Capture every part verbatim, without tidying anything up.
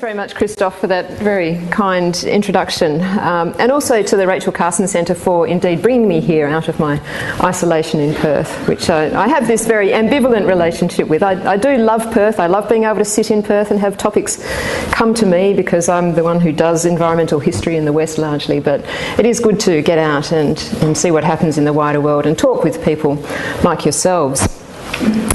very much, Christoph, for that very kind introduction, um, and also to the Rachel Carson Center for indeed bringing me here out of my isolation in Perth, which I, I have this very ambivalent relationship with. I, I do love Perth. I love being able to sit in Perth and have topics come to me, because I'm the one who does environmental history in the West largely, but it is good to get out and, and see what happens in the wider world and talk with people like yourselves.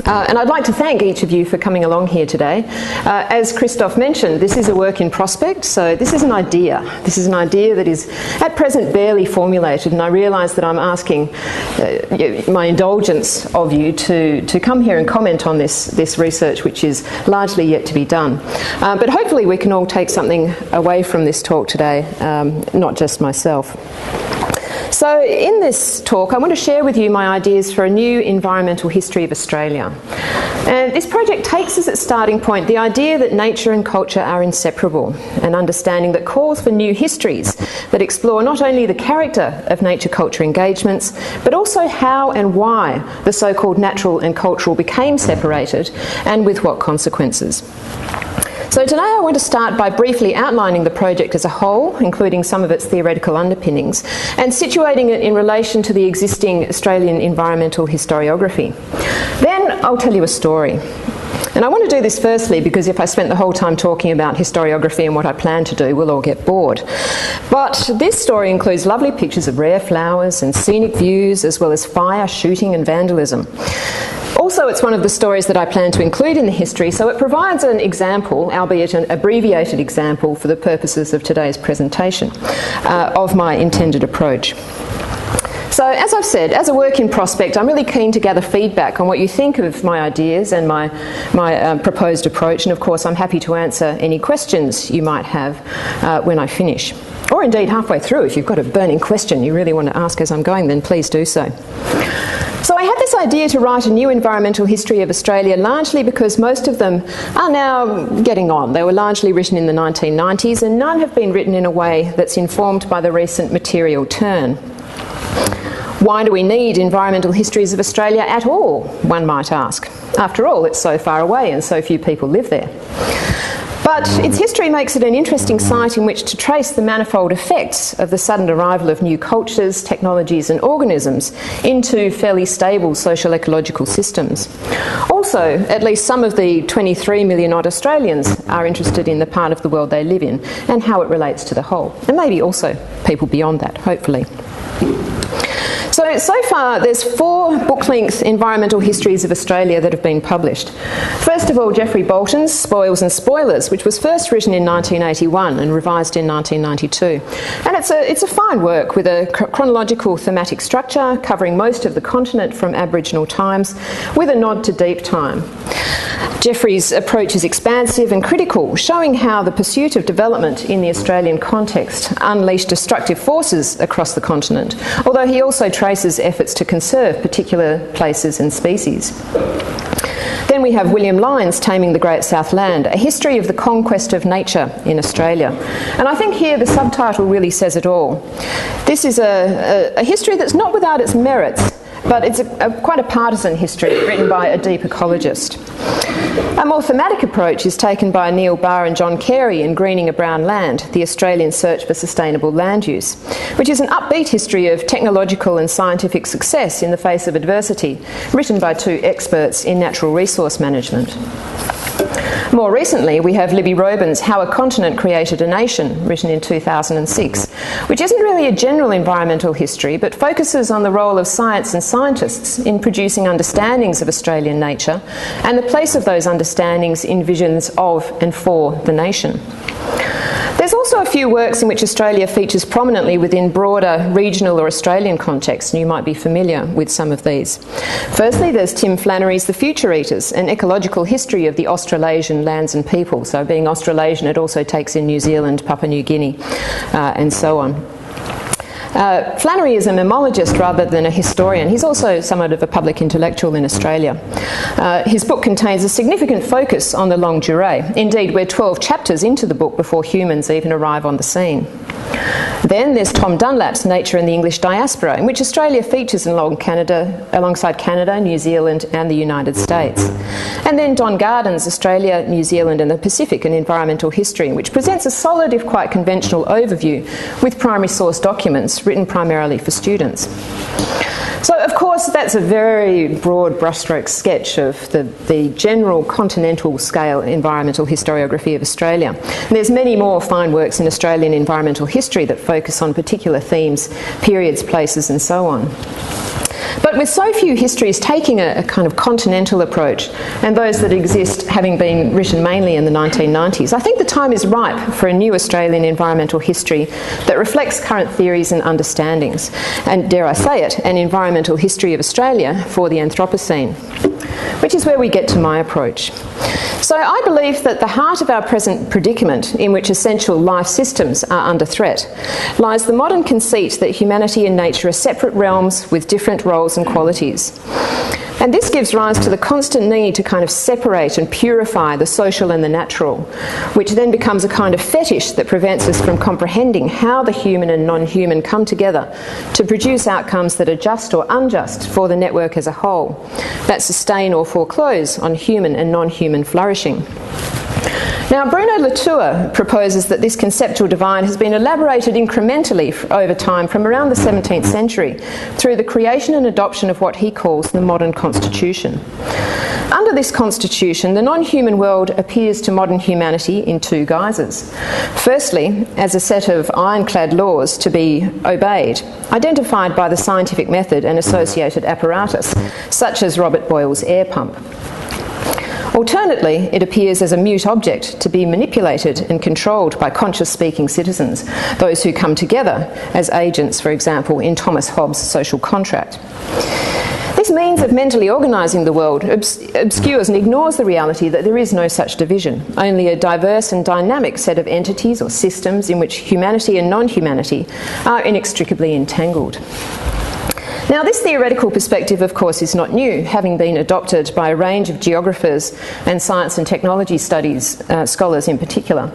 Uh, and I'd like to thank each of you for coming along here today. Uh, as Christoph mentioned, this is a work in prospect, so this is an idea. This is an idea that is at present barely formulated, and I realise that I'm asking uh, my indulgence of you to, to come here and comment on this, this research, which is largely yet to be done. Uh, but hopefully we can all take something away from this talk today, um, not just myself. So in this talk, I want to share with you my ideas for a new environmental history of Australia. And this project takes as its starting point the idea that nature and culture are inseparable, an understanding that calls for new histories that explore not only the character of nature-culture engagements, but also how and why the so-called natural and cultural became separated, and with what consequences. So today I want to start by briefly outlining the project as a whole, including some of its theoretical underpinnings, and situating it in relation to the existing Australian environmental historiography. Then I'll tell you a story. And I want to do this firstly because if I spent the whole time talking about historiography and what I plan to do, we'll all get bored. But this story includes lovely pictures of rare flowers and scenic views, as well as fire, shooting and vandalism. Also, it's one of the stories that I plan to include in the history, so it provides an example, albeit an abbreviated example, for the purposes of today's presentation, uh, of my intended approach. So, as I've said, as a work in prospect, I'm really keen to gather feedback on what you think of my ideas and my, my um, proposed approach, and of course I'm happy to answer any questions you might have uh, when I finish. Or indeed halfway through, if you've got a burning question you really want to ask as I'm going, then please do so. So I had this idea to write a new environmental history of Australia largely because most of them are now getting on. They were largely written in the nineteen nineties, and none have been written in a way that's informed by the recent material turn. Why do we need environmental histories of Australia at all, one might ask? After all, it's so far away and so few people live there. But its history makes it an interesting site in which to trace the manifold effects of the sudden arrival of new cultures, technologies and organisms into fairly stable social ecological systems. Also, at least some of the twenty-three million odd Australians are interested in the part of the world they live in and how it relates to the whole, and maybe also people beyond that, hopefully. So, so far there's four book-length environmental histories of Australia that have been published. First of all, Geoffrey Bolton's Spoils and Spoilers, which was first written in nineteen eighty-one and revised in nineteen ninety-two. And it's a, it's a fine work with a chronological thematic structure covering most of the continent from Aboriginal times with a nod to deep time. Geoffrey's approach is expansive and critical, showing how the pursuit of development in the Australian context unleashed destructive forces across the continent, although he also traces efforts to conserve particular places and species. Then we have William Lyons' Taming the Great South Land, a history of the conquest of nature in Australia. And I think here the subtitle really says it all. This is a, a, a history that's not without its merits, but it's a, a, quite a partisan history written by a deep ecologist. A more thematic approach is taken by Neil Barr and John Carey in Greening a Brown Land, the Australian search for sustainable land use, which is an upbeat history of technological and scientific success in the face of adversity, written by two experts in natural resource management. More recently, we have Libby Robin's How a Continent Created a Nation, written in two thousand six, which isn't really a general environmental history, but focuses on the role of science and scientists in producing understandings of Australian nature and the place of those understandings in visions of and for the nation. There's also a few works in which Australia features prominently within broader regional or Australian contexts, and you might be familiar with some of these. Firstly, there's Tim Flannery's The Future Eaters, an ecological history of the Australasian lands and people. So being Australasian, it also takes in New Zealand, Papua New Guinea, uh, and so on. Uh, Flannery is a mammalogist rather than a historian. He's also somewhat of a public intellectual in Australia. Uh, his book contains a significant focus on the long durée. Indeed, we're twelve chapters into the book before humans even arrive on the scene. Then there's Tom Dunlap's Nature and the English Diaspora, in which Australia features along Canada, alongside Canada, New Zealand and the United States. And then Don Garden's Australia, New Zealand and the Pacific and Environmental History, which presents a solid, if quite conventional, overview with primary source documents written primarily for students. So, of course, that's a very broad brushstroke sketch of the, the general continental scale environmental historiography of Australia. And there's many more fine works in Australian environmental history that focus on particular themes, periods, places and so on. But with so few histories taking a, a kind of continental approach, and those that exist having been written mainly in the nineteen nineties, I think the time is ripe for a new Australian environmental history that reflects current theories and understandings, and dare I say it, an environmental history of Australia for the Anthropocene, which is where we get to my approach. So I believe that the heart of our present predicament, in which essential life systems are under threat, lies the modern conceit that humanity and nature are separate realms with different roles and qualities. And this gives rise to the constant need to kind of separate and purify the social and the natural, which then becomes a kind of fetish that prevents us from comprehending how the human and non-human come together to produce outcomes that are just or unjust for the network as a whole, that sustain or foreclose on human and non-human flourishing. Now, Bruno Latour proposes that this conceptual divide has been elaborated incrementally over time from around the seventeenth century through the creation and adoption of what he calls the modern constitution. Under this constitution, the non-human world appears to modern humanity in two guises. Firstly, as a set of ironclad laws to be obeyed, identified by the scientific method and associated apparatus, such as Robert Boyle's air pump. Alternately, it appears as a mute object to be manipulated and controlled by conscious-speaking citizens, those who come together as agents, for example, in Thomas Hobbes' Social Contract. This means of mentally organising the world obs- obscures and ignores the reality that there is no such division, only a diverse and dynamic set of entities or systems in which humanity and non-humanity are inextricably entangled. Now, this theoretical perspective, of course, is not new, having been adopted by a range of geographers and science and technology studies uh, scholars in particular.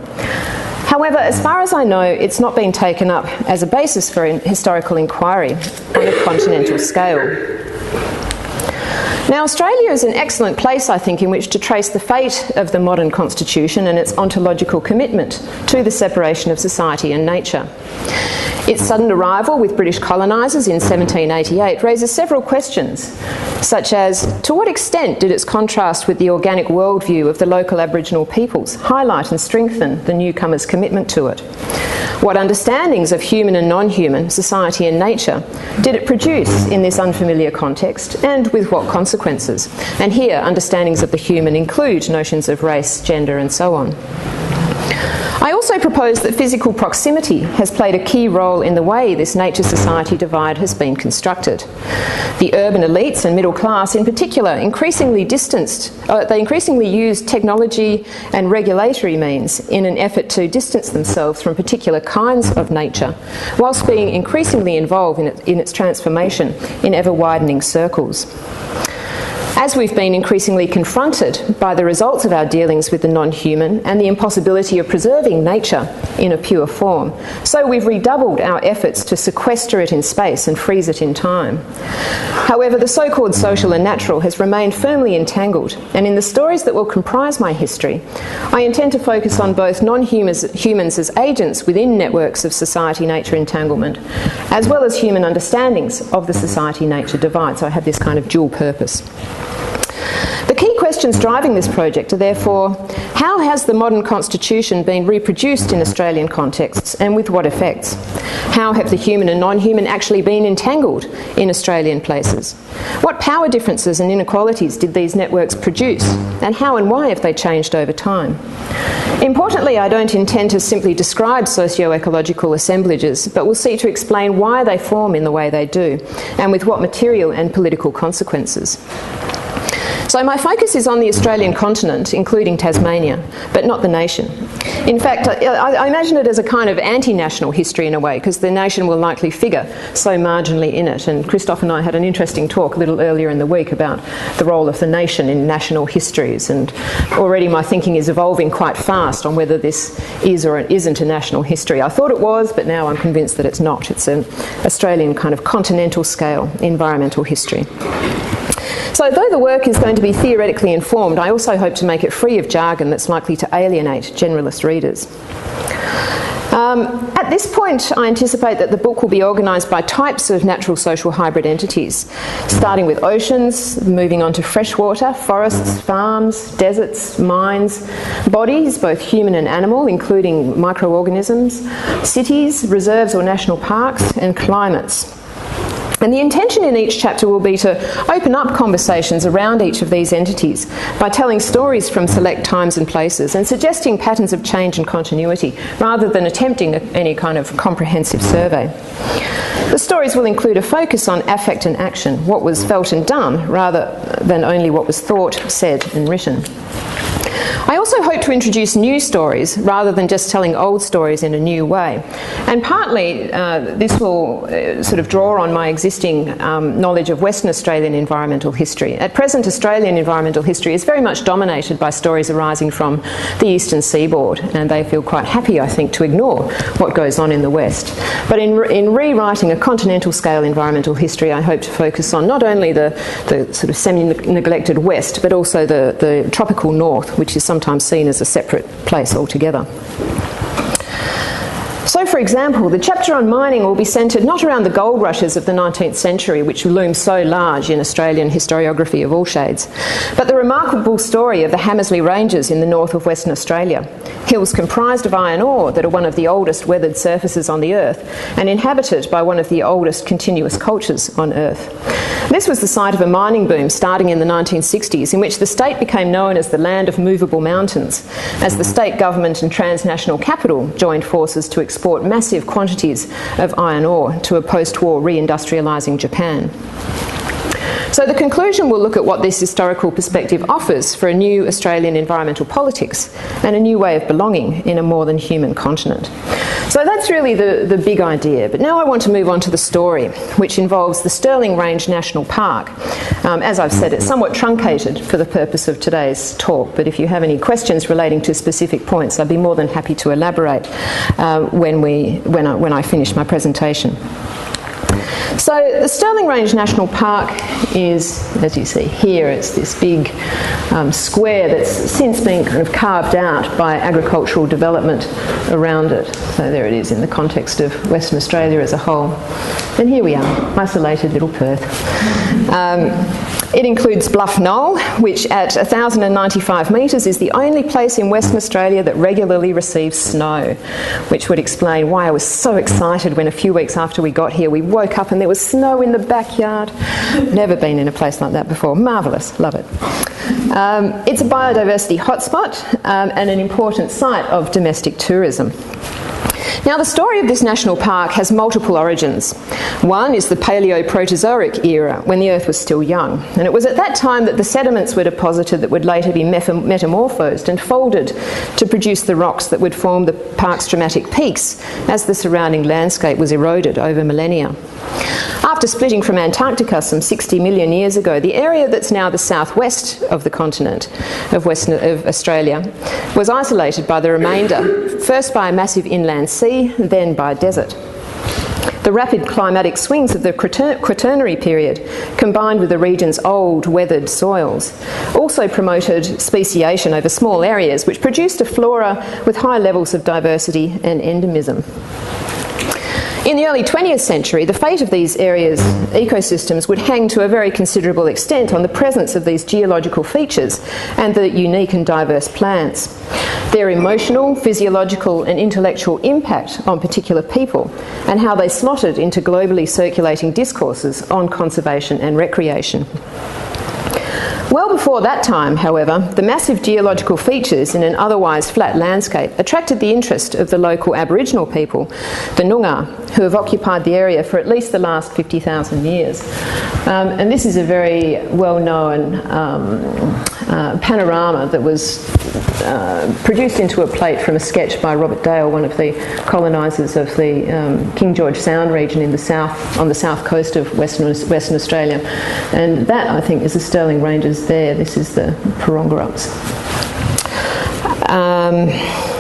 However, as far as I know, it's not been taken up as a basis for in historical inquiry on a continental scale. Now, Australia is an excellent place, I think, in which to trace the fate of the modern constitution and its ontological commitment to the separation of society and nature. Its sudden arrival with British colonisers in seventeen eighty-eight raises several questions, such as, to what extent did its contrast with the organic worldview of the local Aboriginal peoples highlight and strengthen the newcomers' commitment to it? What understandings of human and non-human, society and nature, did it produce in this unfamiliar context, and with what consequences? And here, understandings of the human include notions of race, gender, and so on. I also propose that physical proximity has played a key role in the way this nature-society divide has been constructed. The urban elites and middle class in particular increasingly distanced, uh, they increasingly used technology and regulatory means in an effort to distance themselves from particular kinds of nature, whilst being increasingly involved in, it, in its transformation in ever-widening circles. As we've been increasingly confronted by the results of our dealings with the non-human and the impossibility of preserving nature in a pure form, so we've redoubled our efforts to sequester it in space and freeze it in time. However, the so-called social and natural has remained firmly entangled, and in the stories that will comprise my history, I intend to focus on both non-humans as agents within networks of society-nature entanglement, as well as human understandings of the society-nature divide, so I have this kind of dual purpose. The key questions driving this project are therefore, how has the modern constitution been reproduced in Australian contexts and with what effects? How have the human and non-human actually been entangled in Australian places? What power differences and inequalities did these networks produce, and how and why have they changed over time? Importantly, I don't intend to simply describe socio-ecological assemblages, but will seek to explain why they form in the way they do, and with what material and political consequences. So my focus is on the Australian continent, including Tasmania, but not the nation. In fact, I, I imagine it as a kind of anti-national history in a way, because the nation will likely figure so marginally in it. And Christoph and I had an interesting talk a little earlier in the week about the role of the nation in national histories, and already my thinking is evolving quite fast on whether this is or isn't a national history. I thought it was, but now I'm convinced that it's not. It's an Australian kind of continental scale environmental history. So though the work is going to be theoretically informed, I also hope to make it free of jargon that's likely to alienate generalist readers. Um, at this point, I anticipate that the book will be organised by types of natural social hybrid entities, starting with oceans, moving on to freshwater, forests, farms, deserts, mines, bodies, both human and animal, including microorganisms, cities, reserves or national parks, and climates. And the intention in each chapter will be to open up conversations around each of these entities by telling stories from select times and places and suggesting patterns of change and continuity rather than attempting any kind of comprehensive survey. The stories will include a focus on affect and action, what was felt and done rather than only what was thought, said and written. I also hope to introduce new stories rather than just telling old stories in a new way. And partly uh, this will uh, sort of draw on my existing um, knowledge of Western Australian environmental history. At present, Australian environmental history is very much dominated by stories arising from the eastern seaboard, and they feel quite happy, I think, to ignore what goes on in the West. But in, re in rewriting a continental scale environmental history, I hope to focus on not only the, the sort of semi-neglected West, but also the, the tropical North, which is sometimes seen as a separate place altogether. So, for example, the chapter on mining will be centred not around the gold rushes of the nineteenth century, which loom so large in Australian historiography of all shades, but the remarkable story of the Hamersley Ranges in the north of Western Australia, hills comprised of iron ore that are one of the oldest weathered surfaces on the earth and inhabited by one of the oldest continuous cultures on earth. This was the site of a mining boom starting in the nineteen sixties, in which the state became known as the land of movable mountains, as the state government and transnational capital joined forces to explore Export massive quantities of iron ore to a post-war reindustrializing Japan. So the conclusion will look at what this historical perspective offers for a new Australian environmental politics and a new way of belonging in a more than human continent. So that's really the, the big idea. But now I want to move on to the story, which involves the Stirling Range National Park. Um, as I've said, it's somewhat truncated for the purpose of today's talk, but if you have any questions relating to specific points, I'd be more than happy to elaborate uh, when, we, when, I, when I finish my presentation. So the Stirling Range National Park is, as you see here, it's this big um, square that's since been kind of carved out by agricultural development around it. So there it is in the context of Western Australia as a whole. And here we are, isolated little Perth. Um, it includes Bluff Knoll, which at one thousand ninety-five metres is the only place in Western Australia that regularly receives snow, which would explain why I was so excited when a few weeks after we got here we woke up and there was snow in the backyard. Never been in a place like that before. Marvellous. Love it. Um, it's a biodiversity hotspot um, and an important site of domestic tourism. Now, the story of this national park has multiple origins. One is the Paleoproterozoic era, when the Earth was still young. And it was at that time that the sediments were deposited that would later be metamorphosed and folded to produce the rocks that would form the park's dramatic peaks as the surrounding landscape was eroded over millennia. After splitting from Antarctica some sixty million years ago, the area that's now the southwest of the continent of, Western, of Australia was isolated by the remainder, first by a massive inland sea, then by desert. The rapid climatic swings of the Quaternary period, combined with the region's old weathered soils, also promoted speciation over small areas, which produced a flora with high levels of diversity and endemism. In the early twentieth century, the fate of these areas' ecosystems would hang to a very considerable extent on the presence of these geological features and the unique and diverse plants. Their emotional, physiological and intellectual impact on particular people and how they slotted into globally circulating discourses on conservation and recreation. Well before that time, however, the massive geological features in an otherwise flat landscape attracted the interest of the local Aboriginal people, the Noongar, who have occupied the area for at least the last fifty thousand years. Um, and this is a very well-known um, uh, panorama that was uh, produced into a plate from a sketch by Robert Dale, one of the colonisers of the um, King George Sound region in the south, on the south coast of Western, Western Australia. And that, I think, is the Stirling Ranges there. This is the Porongarups. Um,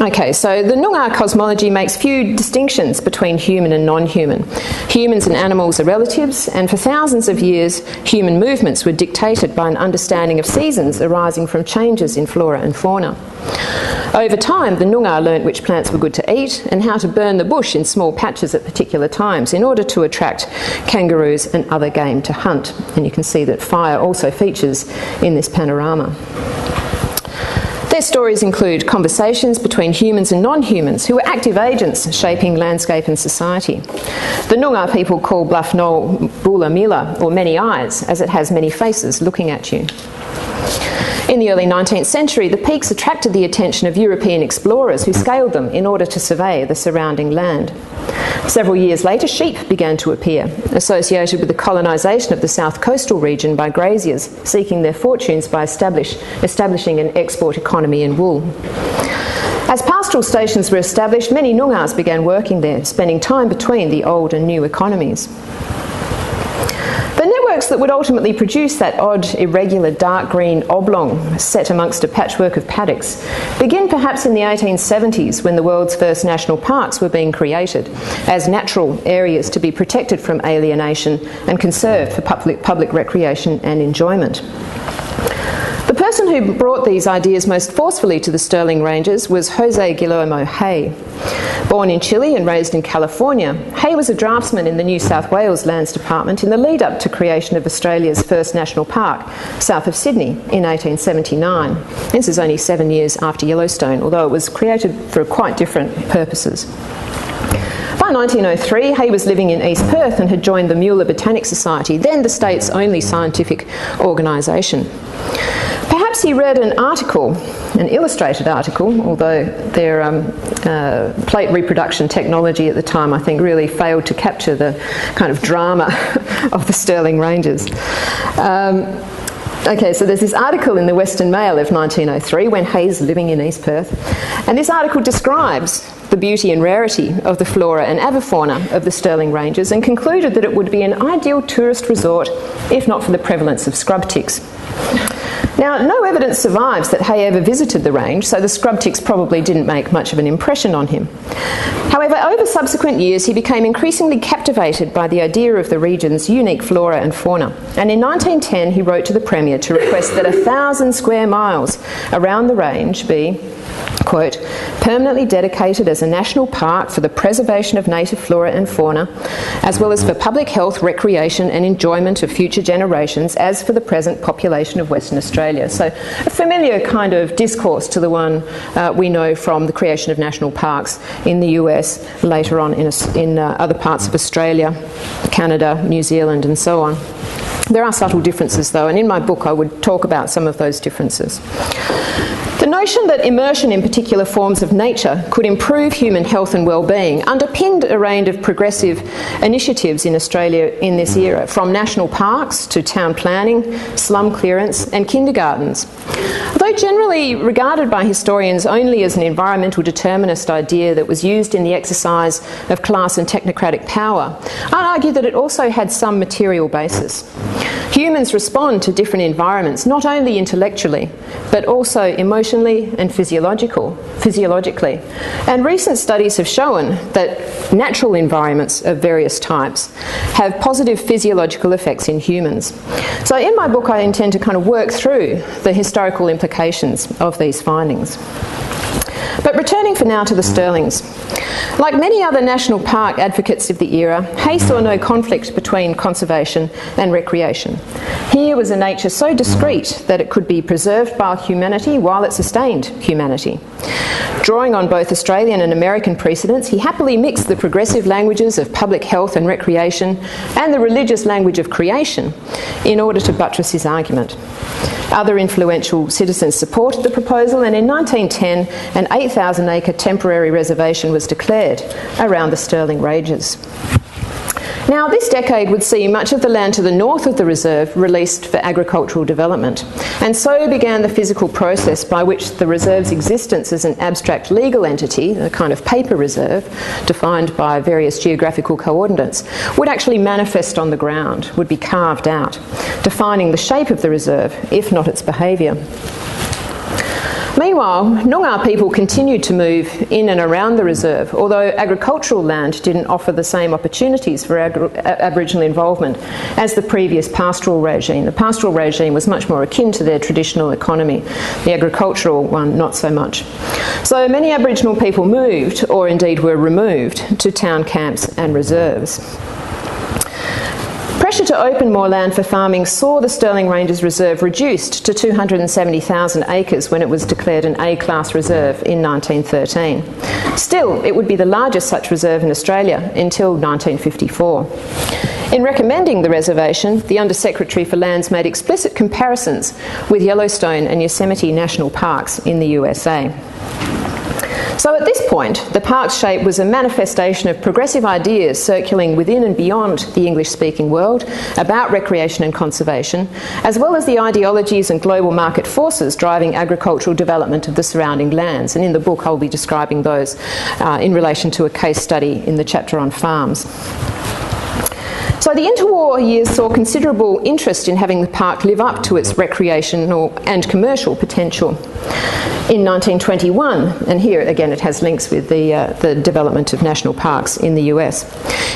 Okay, so the Noongar cosmology makes few distinctions between human and non-human. Humans and animals are relatives, and for thousands of years, human movements were dictated by an understanding of seasons arising from changes in flora and fauna. Over time, the Noongar learnt which plants were good to eat and how to burn the bush in small patches at particular times in order to attract kangaroos and other game to hunt. And you can see that fire also features in this panorama. Their stories include conversations between humans and non-humans who were active agents shaping landscape and society. The Noongar people call Bluff Knoll Bulamila, or many eyes, as it has many faces looking at you. In the early nineteenth century, the peaks attracted the attention of European explorers who scaled them in order to survey the surrounding land. Several years later, sheep began to appear, associated with the colonisation of the south coastal region by graziers, seeking their fortunes by establish, establishing an export economy in wool. As pastoral stations were established, many Noongars began working there, spending time between the old and new economies. The networks that would ultimately produce that odd, irregular, dark green oblong set amongst a patchwork of paddocks begin perhaps in the eighteen seventies, when the world's first national parks were being created as natural areas to be protected from alienation and conserved for public, public recreation and enjoyment. The person who brought these ideas most forcefully to the Stirling Ranges was Jose Guillermo Hay. Born in Chile and raised in California, Hay was a draftsman in the New South Wales Lands Department in the lead-up to creation of Australia's first national park, south of Sydney, in eighteen seventy-nine. This is only seven years after Yellowstone, although it was created for quite different purposes. By nineteen oh three, Hay was living in East Perth and had joined the Mueller Botanic Society, then the state's only scientific organisation. Perhaps he read an article, an illustrated article, although their um, uh, plate reproduction technology at the time, I think, really failed to capture the kind of drama of the Stirling Ranges. Um, Okay, so there's this article in the Western Mail of nineteen oh three, when Hay's living in East Perth, and this article describes the beauty and rarity of the flora and avifauna of the Stirling Ranges and concluded that it would be an ideal tourist resort if not for the prevalence of scrub ticks. Now, no evidence survives that Hay ever visited the range, so the scrub ticks probably didn't make much of an impression on him. However, over subsequent years, he became increasingly captivated by the idea of the region's unique flora and fauna. And in nineteen ten, he wrote to the Premier to request that a thousand square miles around the range be, quote, permanently dedicated as a national park for the preservation of native flora and fauna, as well as for public health, recreation and enjoyment of future generations, as for the present population of Western Australia. So a familiar kind of discourse to the one uh, we know from the creation of national parks in the U S, later on in, a, in uh, other parts of Australia, Canada, New Zealand and so on. There are subtle differences though, and in my book I would talk about some of those differences. The notion that immersion in particular forms of nature could improve human health and well-being underpinned a range of progressive initiatives in Australia in this era, from national parks to town planning, slum clearance and kindergartens. Although generally regarded by historians only as an environmental determinist idea that was used in the exercise of class and technocratic power, I'd argue that it also had some material basis. Humans respond to different environments, not only intellectually, but also emotionally and physiological, physiologically. And recent studies have shown that natural environments of various types have positive physiological effects in humans. So in my book I intend to kind of work through the historical implications of these findings. But returning for now to the Stirlings. Like many other national park advocates of the era, Hay saw no conflict between conservation and recreation. Here was a nature so discrete that it could be preserved by humanity while it sustained humanity. Drawing on both Australian and American precedents, he happily mixed the progressive languages of public health and recreation and the religious language of creation in order to buttress his argument. Other influential citizens supported the proposal, and in nineteen ten an eight thousand acre temporary reservation was declared around the Stirling Ranges. Now, this decade would see much of the land to the north of the reserve released for agricultural development, and so began the physical process by which the reserve's existence as an abstract legal entity, a kind of paper reserve defined by various geographical coordinates, would actually manifest on the ground, would be carved out, defining the shape of the reserve, if not its behaviour. Meanwhile, Noongar people continued to move in and around the reserve, although agricultural land didn't offer the same opportunities for Aboriginal involvement as the previous pastoral regime. The pastoral regime was much more akin to their traditional economy, the agricultural one not so much. So many Aboriginal people moved, or indeed were removed, to town camps and reserves. Pressure to open more land for farming saw the Stirling Ranges Reserve reduced to two hundred seventy thousand acres when it was declared an A-class reserve in nineteen thirteen. Still, it would be the largest such reserve in Australia until nineteen fifty-four. In recommending the reservation, the Under-Secretary for Lands made explicit comparisons with Yellowstone and Yosemite National Parks in the U S A. So at this point, the park's shape was a manifestation of progressive ideas circulating within and beyond the English-speaking world about recreation and conservation, as well as the ideologies and global market forces driving agricultural development of the surrounding lands. And in the book, I'll be describing those uh, in relation to a case study in the chapter on farms. So the interwar years saw considerable interest in having the park live up to its recreational and commercial potential. In nineteen twenty-one, and here again it has links with the, uh, the development of national parks in the U S.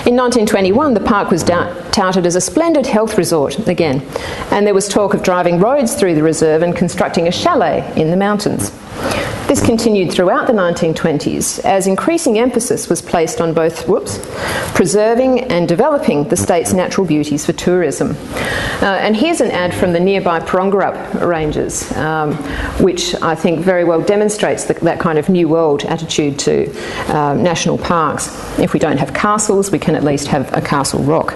In nineteen twenty-one, the park was touted as a splendid health resort again, and there was talk of driving roads through the reserve and constructing a chalet in the mountains. This continued throughout the nineteen twenties as increasing emphasis was placed on both whoops, preserving and developing the state's natural beauties for tourism. Uh, and here's an ad from the nearby Porongarup Ranges, um, which I think very well demonstrates the, that kind of New World attitude to uh, national parks. If we don't have castles, we can at least have a castle rock.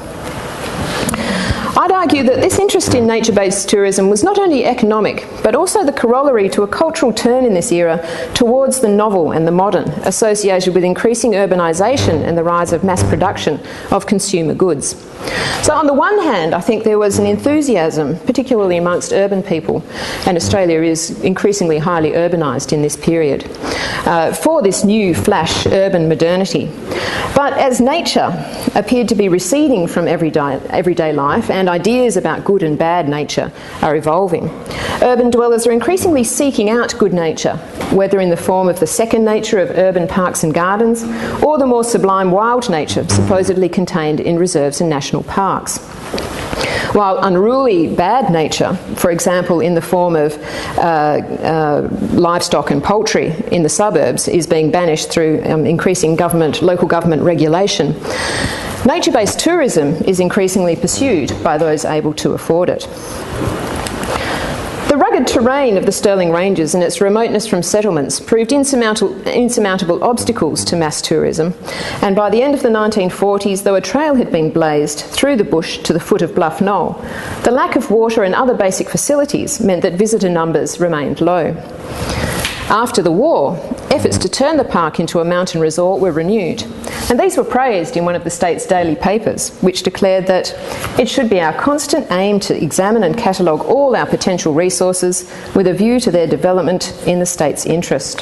I'd argue that this interest in nature-based tourism was not only economic, but also the corollary to a cultural turn in this era towards the novel and the modern, associated with increasing urbanisation and the rise of mass production of consumer goods. So on the one hand, I think there was an enthusiasm, particularly amongst urban people, and Australia is increasingly highly urbanised in this period, uh, for this new flash urban modernity. But as nature appeared to be receding from everyday, everyday life, and ideas about good and bad nature are evolving, urban dwellers are increasingly seeking out good nature, whether in the form of the second nature of urban parks and gardens, or the more sublime wild nature supposedly contained in reserves and national parks. While unruly bad nature, for example in the form of uh, uh, livestock and poultry in the suburbs, is being banished through um, increasing government, local government regulation, nature-based tourism is increasingly pursued by those able to afford it. The rugged terrain of the Stirling Ranges and its remoteness from settlements proved insurmountable, insurmountable obstacles to mass tourism, and by the end of the nineteen forties, though a trail had been blazed through the bush to the foot of Bluff Knoll, the lack of water and other basic facilities meant that visitor numbers remained low. After the war, efforts to turn the park into a mountain resort were renewed, and these were praised in one of the state's daily papers, which declared that it should be our constant aim to examine and catalogue all our potential resources with a view to their development in the state's interest.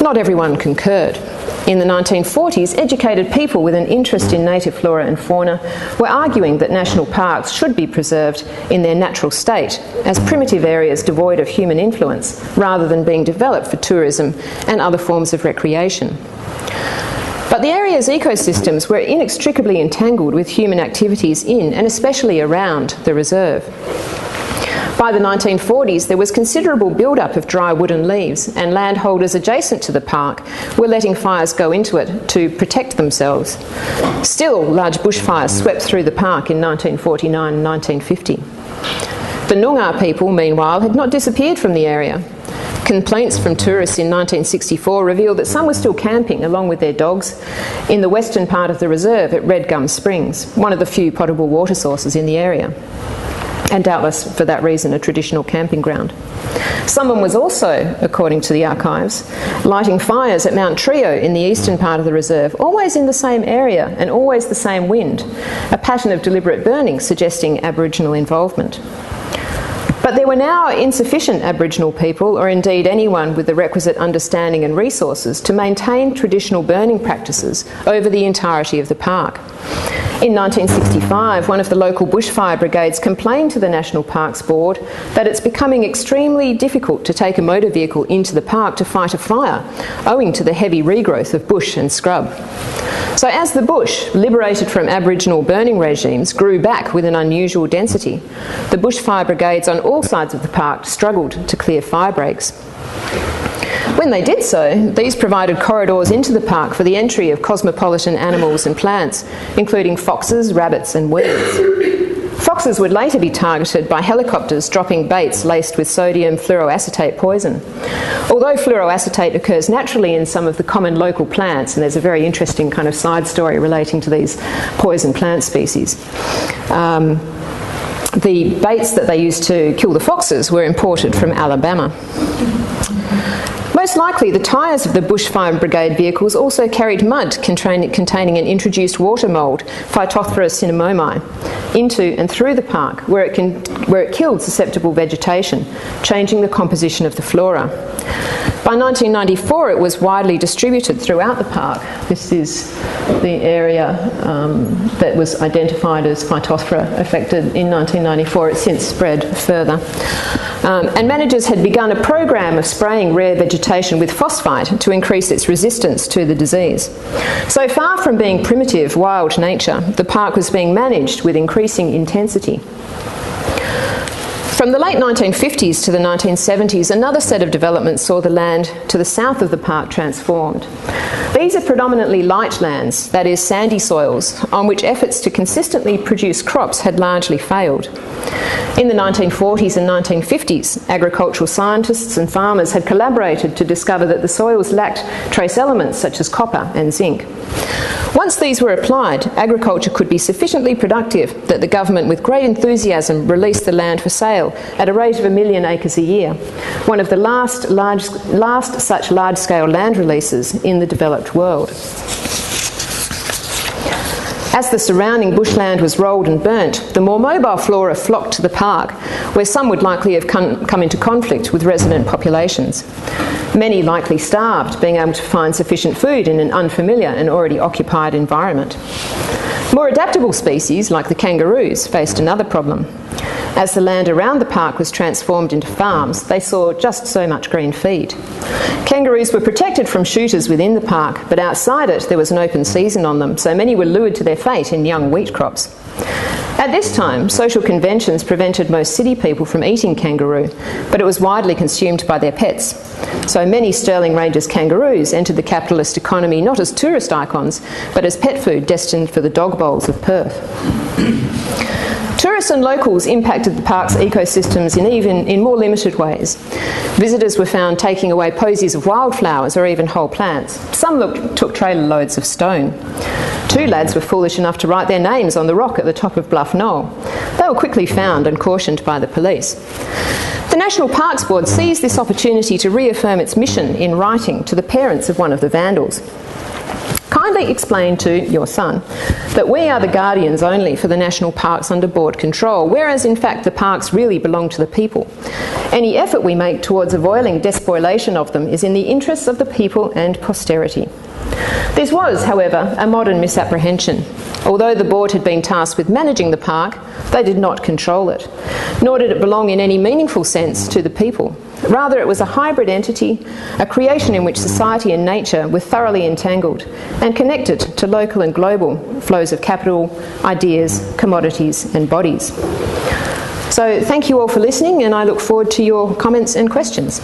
Not everyone concurred. In the nineteen forties, educated people with an interest in native flora and fauna were arguing that national parks should be preserved in their natural state as primitive areas devoid of human influence, rather than being developed for tourism and other forms of recreation. But the area's ecosystems were inextricably entangled with human activities in and especially around the reserve. By the nineteen forties, there was considerable build-up of dry wood and leaves, and landholders adjacent to the park were letting fires go into it to protect themselves. Still, large bushfires swept through the park in nineteen forty-nine and nineteen fifty. The Noongar people, meanwhile, had not disappeared from the area. Complaints from tourists in nineteen sixty-four revealed that some were still camping, along with their dogs, in the western part of the reserve at Red Gum Springs, one of the few potable water sources in the area, and doubtless for that reason a traditional camping ground. Someone was also, according to the archives, lighting fires at Mount Trio in the eastern part of the reserve, always in the same area and always the same wind, a pattern of deliberate burning suggesting Aboriginal involvement. But there were now insufficient Aboriginal people, or indeed anyone with the requisite understanding and resources, to maintain traditional burning practices over the entirety of the park. In nineteen sixty-five, one of the local bushfire brigades complained to the National Parks Board that it's becoming extremely difficult to take a motor vehicle into the park to fight a fire, owing to the heavy regrowth of bush and scrub. So as the bush, liberated from Aboriginal burning regimes, grew back with an unusual density, the bushfire brigades on all sides of the park struggled to clear fire breaks. When they did so, these provided corridors into the park for the entry of cosmopolitan animals and plants, including foxes, rabbits and weeds. Foxes would later be targeted by helicopters dropping baits laced with sodium fluoroacetate poison. Although fluoroacetate occurs naturally in some of the common local plants, and there's a very interesting kind of side story relating to these poison plant species, um, the baits that they used to kill the foxes were imported from Alabama. Most likely, the tyres of the bushfire brigade vehicles also carried mud containing an introduced water mould, Phytophthora cinnamomi, into and through the park, where it, can, where it killed susceptible vegetation, changing the composition of the flora. By nineteen ninety-four, it was widely distributed throughout the park. This is the area um, that was identified as Phytophthora affected in nineteen ninety-four. It's since spread further. Um, and managers had begun a program of spraying rare vegetation with phosphite to increase its resistance to the disease. So far from being primitive, wild nature, the park was being managed with increasing intensity. From the late nineteen fifties to the nineteen seventies, another set of developments saw the land to the south of the park transformed. These are predominantly light lands, that is, sandy soils, on which efforts to consistently produce crops had largely failed. In the nineteen forties and nineteen fifties, agricultural scientists and farmers had collaborated to discover that the soils lacked trace elements such as copper and zinc. Once these were applied, agriculture could be sufficiently productive that the government, with great enthusiasm, released the land for sale at a rate of a million acres a year, one of the last, large, last such large-scale land releases in the developed world. As the surrounding bushland was rolled and burnt, the more mobile flora flocked to the park, where some would likely have come into conflict with resident populations. Many likely starved, being able to find sufficient food in an unfamiliar and already occupied environment. More adaptable species, like the kangaroos, faced another problem. As the land around the park was transformed into farms, they saw just so much green feed. Kangaroos were protected from shooters within the park, but outside it there was an open season on them, so many were lured to their fate in young wheat crops. At this time, social conventions prevented most city people from eating kangaroo, but it was widely consumed by their pets. So many Stirling Ranges kangaroos entered the capitalist economy not as tourist icons, but as pet food destined for the dog bowls of Perth. Tourists and locals impacted the park's ecosystems in even in more limited ways. Visitors were found taking away posies of wildflowers or even whole plants. Some looked, took trailer loads of stone. Two lads were foolish enough to write their names on the rock at the top of Bluff Knoll. They were quickly found and cautioned by the police. The National Parks Board seized this opportunity to reaffirm its mission in writing to the parents of one of the vandals. Kindly explain to your son that we are the guardians only for the national parks under board control, whereas in fact the parks really belong to the people. Any effort we make towards avoiding despoilation of them is in the interests of the people and posterity. This was, however, a modern misapprehension. Although the board had been tasked with managing the park, they did not control it, nor did it belong in any meaningful sense to the people. Rather, it was a hybrid entity, a creation in which society and nature were thoroughly entangled and connected to local and global flows of capital, ideas, commodities and bodies. So thank you all for listening, and I look forward to your comments and questions.